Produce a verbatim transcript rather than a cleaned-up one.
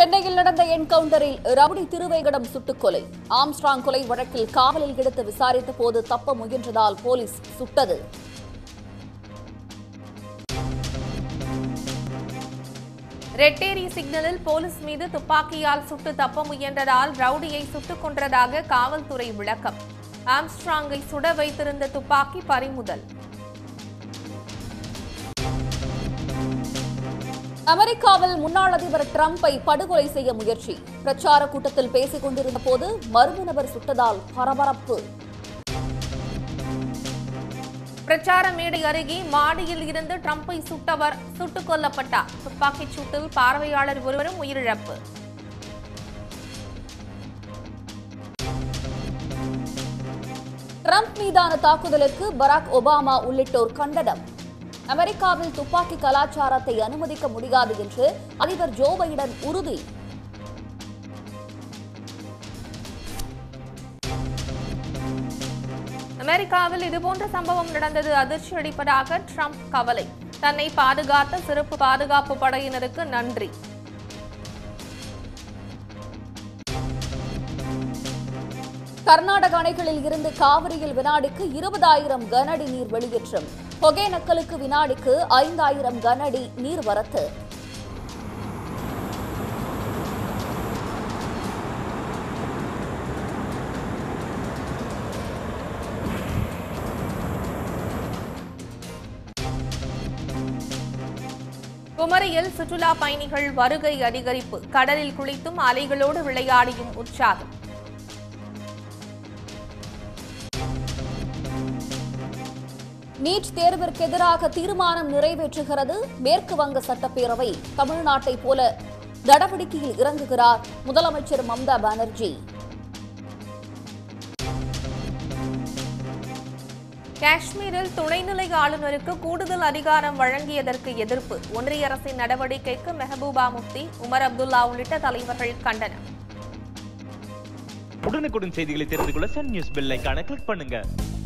சென்னையில் நடந்த என்கவுண்டரில் ரவுடி திருவேங்கடம் சுட்டுக் கொலை. ஆம்ஸ்ட்ராங் கொலை வழக்கில் காவலில் எடுத்து விசாரித்த போது தப்ப முயன்றதால் போலீஸ் சுட்டது. ரெட்டேரி சிக்னலில் போலீஸ் மீது துப்பாக்கியால் சுட்டு தப்ப முயன்றதால் ரவுடியை சுட்டுக் கொன்றதாக காவல்துறை விளக்கம். ஆம்ஸ்ட்ராங்கை சுட வைத்திருந்த துப்பாக்கி பறிமுதல். அமெரிக்காவில் முன்னாள் அதிபர் டிரம்பை படுகொலை செய்ய முயற்சி. பிரச்சார கூட்டத்தில் பேசிக் கொண்டிருந்த போது மர்ம நபர் சுட்டதால் பரபரப்பு. பிரச்சார மேடை அருகே மாடியில் இருந்து டிரம்பை சுட்டவர் சுட்டுக் கொல்லப்பட்டார். துப்பாக்கிச் சூட்டில் பார்வையாளர் ஒருவரும் உயிரிழப்பு. டிரம்ப் மீதான தாக்குதலுக்கு பராக் ஒபாமா உள்ளிட்டோர் கண்டனம். அமெரிக்காவில் துப்பாக்கி கலாச்சாரத்தை அனுமதிக்க முடியாது என்று அதிபர் ஜோ பைடன் உறுதி. அமெரிக்காவில் இதுபோன்ற சம்பவம் நடந்தது அதிர்ச்சி அளிப்பதாக ட்ரம்ப் கவலை. தன்னை பாதுகாத்த சிறப்பு பாதுகாப்பு படையினருக்கு நன்றி. கர்நாடக அணைகளில் இருந்து காவிரியில் வினாடிக்கு இருபதாயிரம் கனஅடி நீர் வெளியேற்றம். ஒகேனக்கலுக்கு வினாடிக்கு ஐந்தாயிரம் கனஅடி நீர்வரத்து. குமரியில் சுற்றுலா பயணிகள் வருகை அதிகரிப்பு. கடலில் குளித்தும் அலைகளோடு விளையாடியும் உற்சாகம். நீட் தேர்விற்கு எதிராக தீர்மானம் நிறைவேற்றுகிறது மேற்கு வங்க சட்டப்பேரவை. தமிழ்நாட்டை போல நடவடிக்கையில் இறங்குகிறார் முதலமைச்சர் மம்தா பானர்ஜி. காஷ்மீரில் துணைநிலை ஆளுநருக்கு கூடுதல் அதிகாரம் வழங்கியதற்கு எதிர்ப்பு. ஒன்றிய அரசின் நடவடிக்கைக்கு மெஹபூபா முப்தி, உமர் அப்துல்லா உள்ளிட்ட தலைவர்கள் கண்டனம். உடனுக்குடன் செய்திகளை தெரிந்து கொள்ள சன் நியூஸ் பெல் ஐகானை கிளிக் பண்ணுங்க.